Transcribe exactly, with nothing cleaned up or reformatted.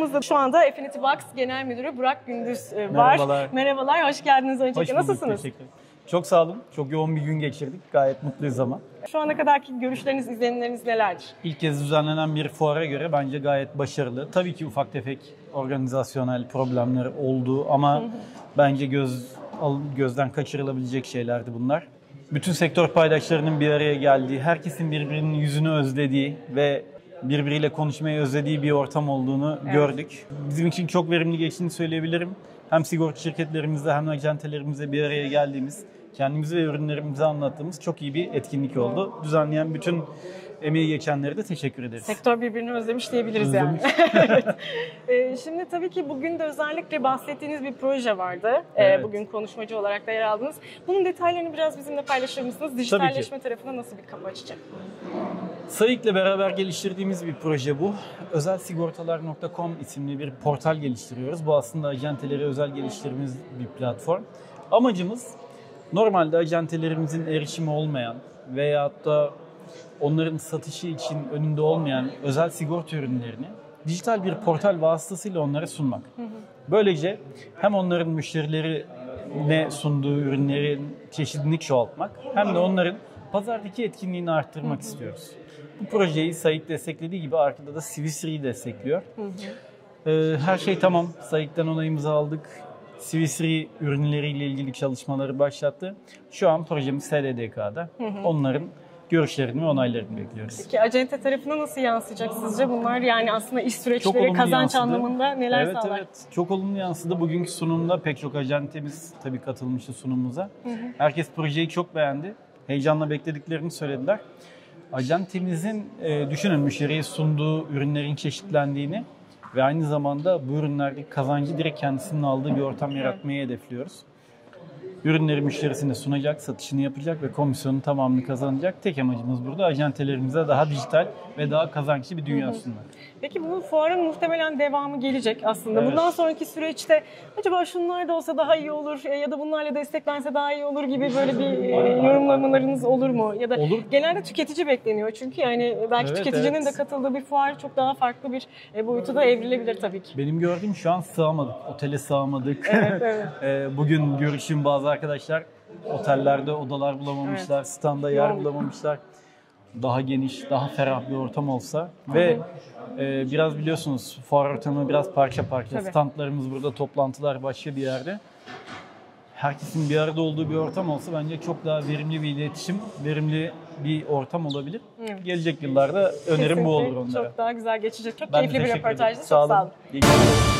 Yanımızda şu anda Affinity Box Genel Müdürü Burak Gündüz var. Merhabalar. Merhabalar, hoş geldiniz öncelikle. Nasılsınız? Teşekkür ederim. Çok sağ olun. Çok yoğun bir gün geçirdik. Gayet mutluyuz ama. Şu ana kadarki görüşleriniz, izlenimleriniz nelerdir? İlk kez düzenlenen bir fuara göre bence gayet başarılı. Tabii ki ufak tefek organizasyonel problemler oldu ama bence göz gözden kaçırılabilecek şeylerdi bunlar. Bütün sektör paydaşlarının bir araya geldiği, herkesin birbirinin yüzünü özlediği ve birbiriyle konuşmayı özlediği bir ortam olduğunu evet. gördük. Bizim için çok verimli geçtiğini söyleyebilirim. Hem sigorta şirketlerimizle hem de acentelerimizle bir araya geldiğimiz, kendimizi ve ürünlerimizi anlattığımız çok iyi bir etkinlik oldu. Düzenleyen bütün emeği geçenlere de teşekkür ederiz. Sektör birbirini özlemiş diyebiliriz özlemiş. yani. e, şimdi tabii ki bugün de özellikle bahsettiğiniz bir proje vardı. Evet. E, bugün konuşmacı olarak da yer aldınız. Bunun detaylarını biraz bizimle paylaşır mısınız? Dijitalleşme tarafına nasıl bir kapı açacak? Sayık'la beraber geliştirdiğimiz bir proje bu. Özel sigortalar nokta com isimli bir portal geliştiriyoruz. Bu aslında acentelere özel geliştirdiğimiz bir platform. Amacımız normalde acentelerimizin erişimi olmayan veyahut da onların satışı için önünde olmayan özel sigorta ürünlerini dijital bir portal vasıtasıyla onlara sunmak. Böylece hem onların müşterilerine sunduğu ürünlerin çeşidini çoğaltmak hem de onların pazardaki etkinliğini arttırmak hı hı. istiyoruz. Bu projeyi Sayık desteklediği gibi arkada da Swiss Re destekliyor. Hı hı. Ee, her şey tamam. Sayık'tan onayımızı aldık. Swiss Re ürünleriyle ilgili çalışmaları başlattı. Şu an projemiz S D D K'da. Hı hı. Onların görüşlerini ve onaylarını bekliyoruz. Peki acente tarafına nasıl yansıyacak sizce bunlar? Yani aslında iş süreçleri, kazanç yansıdı. anlamında neler evet, sağlar? Evet, çok olumlu yansıdı. Bugünkü sunumda pek çok acentemiz tabii katılmıştı sunumumuza. Hı hı. Herkes projeyi çok beğendi. Heyecanla beklediklerini söylediler. Acentemizin e, düşünün müşteriye sunduğu ürünlerin çeşitlendiğini ve aynı zamanda bu ürünlerdeki kazancı direkt kendisinin aldığı bir ortam yaratmayı hedefliyoruz. Ürünleri müşterisine sunacak, satışını yapacak ve komisyonun tamamını kazanacak. Tek amacımız burada acentelerimize daha dijital ve daha kazançlı bir dünya sunmak. Peki bu fuarın muhtemelen devamı gelecek aslında. Evet. Bundan sonraki süreçte acaba şunlar da olsa daha iyi olur ya da bunlarla desteklense daha iyi olur gibi böyle bir yorumlamalarınız olur mu? Ya da olur. Genelde tüketici bekleniyor çünkü yani belki evet, tüketicinin evet. de katıldığı bir fuar çok daha farklı bir boyutu da evrilebilir tabii ki. Benim gördüğüm şu an sığamadık. Otele sığamadık. Evet, evet. Bugün görüşüm bazı arkadaşlar otellerde odalar bulamamışlar, evet. standa yer bulamamışlar. Daha geniş, daha ferah bir ortam olsa ve e, biraz biliyorsunuz fuar ortamı biraz parça parça. Tabii. Standlarımız burada, toplantılar başka bir yerde. Herkesin bir arada olduğu bir ortam olsa bence çok daha verimli bir iletişim, verimli bir ortam olabilir. Evet. Gelecek yıllarda önerim kesinlikle bu olur onlara. Çok daha güzel geçecek. Çok ben keyifli bir röportajdı. Çok sağ olun.